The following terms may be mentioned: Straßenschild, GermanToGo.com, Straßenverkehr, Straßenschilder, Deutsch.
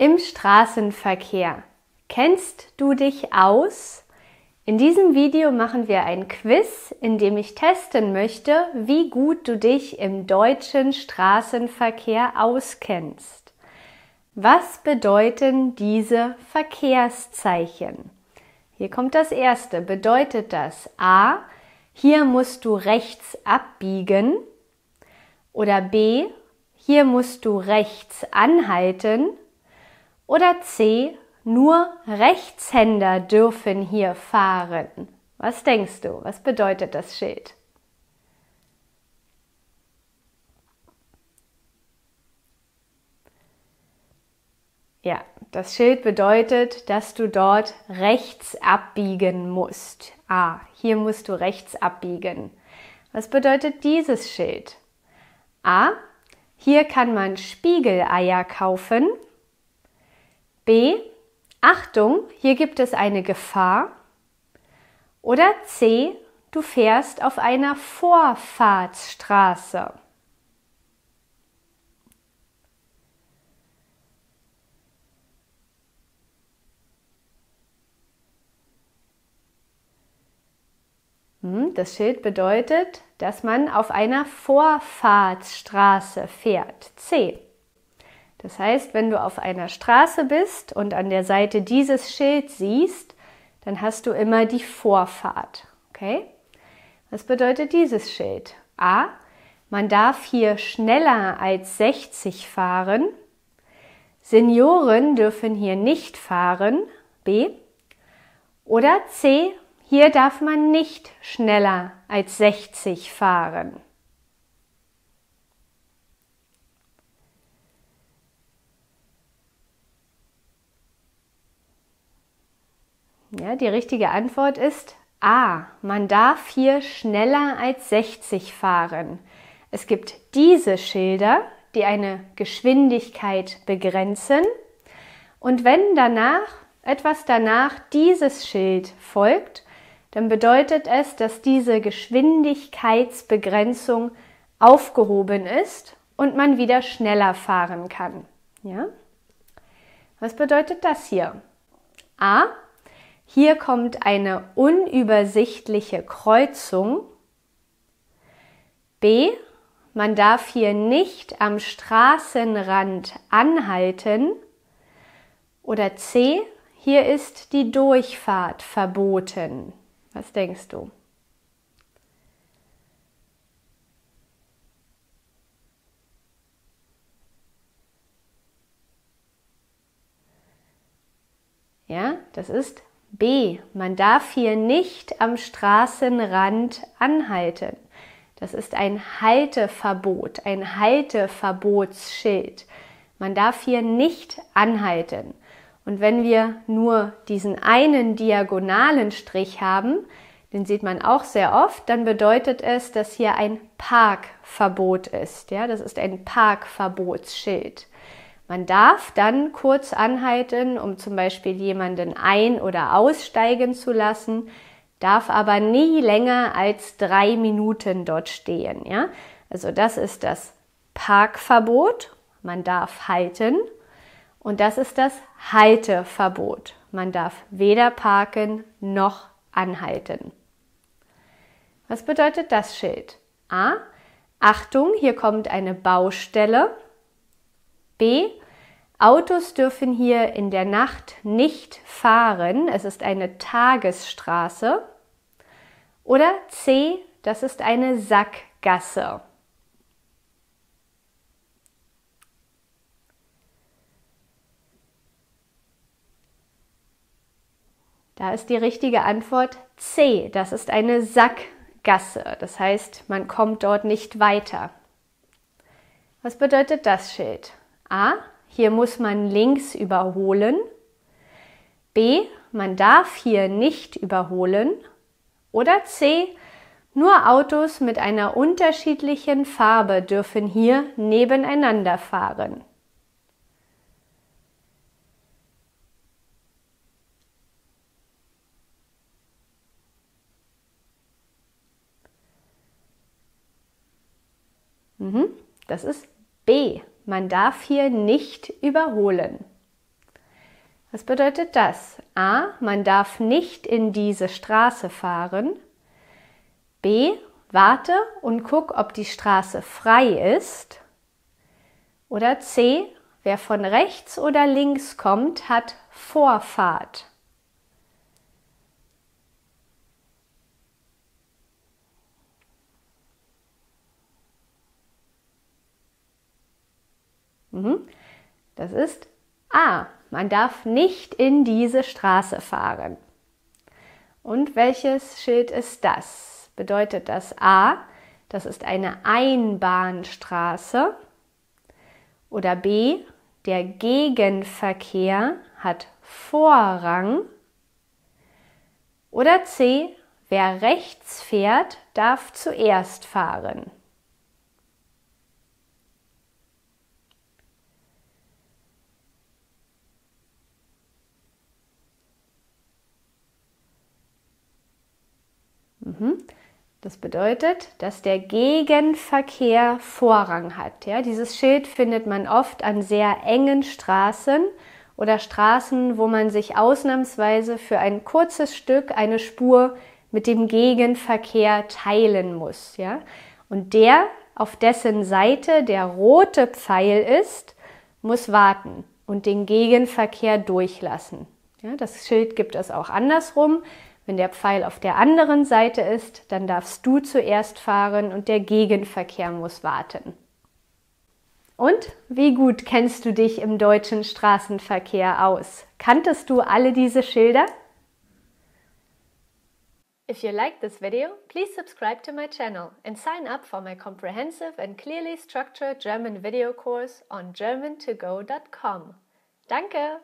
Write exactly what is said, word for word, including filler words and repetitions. Im Straßenverkehr. Kennst du dich aus? In diesem Video machen wir ein Quiz, in dem ich testen möchte, wie gut du dich im deutschen Straßenverkehr auskennst. Was bedeuten diese Verkehrszeichen? Hier kommt das erste. Bedeutet das A, hier musst du rechts abbiegen, oder B, hier musst du rechts anhalten, oder C, nur Rechtshänder dürfen hier fahren. Was denkst du? Was bedeutet das Schild? Ja, das Schild bedeutet, dass du dort rechts abbiegen musst. Ah, hier musst du rechts abbiegen. Was bedeutet dieses Schild? A. Hier kann man Spiegeleier kaufen. B. Achtung, hier gibt es eine Gefahr. Oder C. Du fährst auf einer Vorfahrtsstraße. Das Schild bedeutet, dass man auf einer Vorfahrtsstraße fährt. C. Das heißt, wenn du auf einer Straße bist und an der Seite dieses Schild siehst, dann hast du immer die Vorfahrt. Okay? Was bedeutet dieses Schild? A. Man darf hier schneller als sechzig fahren. Senioren dürfen hier nicht fahren. B. Oder C. Hier darf man nicht schneller als sechzig fahren. Ja, die richtige Antwort ist A. Man darf hier schneller als sechzig fahren. Es gibt diese Schilder, die eine Geschwindigkeit begrenzen. Und wenn danach etwas danach dieses Schild folgt, dann bedeutet es, dass diese Geschwindigkeitsbegrenzung aufgehoben ist und man wieder schneller fahren kann. Ja? Was bedeutet das hier? A. Hier kommt eine unübersichtliche Kreuzung. B. Man darf hier nicht am Straßenrand anhalten. Oder C. Hier ist die Durchfahrt verboten. Was denkst du? Ja, das ist B. Man darf hier nicht am Straßenrand anhalten. Das ist ein Halteverbot, ein Halteverbotsschild. Man darf hier nicht anhalten. Und wenn wir nur diesen einen diagonalen Strich haben, den sieht man auch sehr oft, dann bedeutet es, dass hier ein Parkverbot ist. Ja, das ist ein Parkverbotsschild. Man darf dann kurz anhalten, um zum Beispiel jemanden ein- oder aussteigen zu lassen, darf aber nie länger als drei Minuten dort stehen. Ja? Also das ist das Parkverbot, man darf halten, und das ist das Halteverbot. Man darf weder parken noch anhalten. Was bedeutet das Schild? A. Achtung, hier kommt eine Baustelle. B. Autos dürfen hier in der Nacht nicht fahren. Es ist eine Tagesstraße. Oder C. Das ist eine Sackgasse. Da ist die richtige Antwort C. Das ist eine Sackgasse. Das heißt, man kommt dort nicht weiter. Was bedeutet das Schild? A. Hier muss man links überholen. B. Man darf hier nicht überholen. Oder C. Nur Autos mit einer unterschiedlichen Farbe dürfen hier nebeneinander fahren. Mhm, das ist B. Man darf hier nicht überholen. Was bedeutet das? A. Man darf nicht in diese Straße fahren. B. Warte und guck, ob die Straße frei ist. Oder C. Wer von rechts oder links kommt, hat Vorfahrt. Das ist A. Man darf nicht in diese Straße fahren. Und welches Schild ist das? Bedeutet das A, das ist eine Einbahnstraße? Oder B, der Gegenverkehr hat Vorrang? Oder C, wer rechts fährt, darf zuerst fahren? Das bedeutet, dass der Gegenverkehr Vorrang hat. Ja, dieses Schild findet man oft an sehr engen Straßen oder Straßen, wo man sich ausnahmsweise für ein kurzes Stück eine Spur mit dem Gegenverkehr teilen muss. Ja, und der, auf dessen Seite der rote Pfeil ist, muss warten und den Gegenverkehr durchlassen. Ja, das Schild gibt es auch andersrum. Wenn der Pfeil auf der anderen Seite ist, dann darfst du zuerst fahren und der Gegenverkehr muss warten. Und wie gut kennst du dich im deutschen Straßenverkehr aus? Kanntest du alle diese Schilder? If you like this video, please subscribe to my channel and sign up for my comprehensive and clearly structured German video course on German to go dot com. Danke!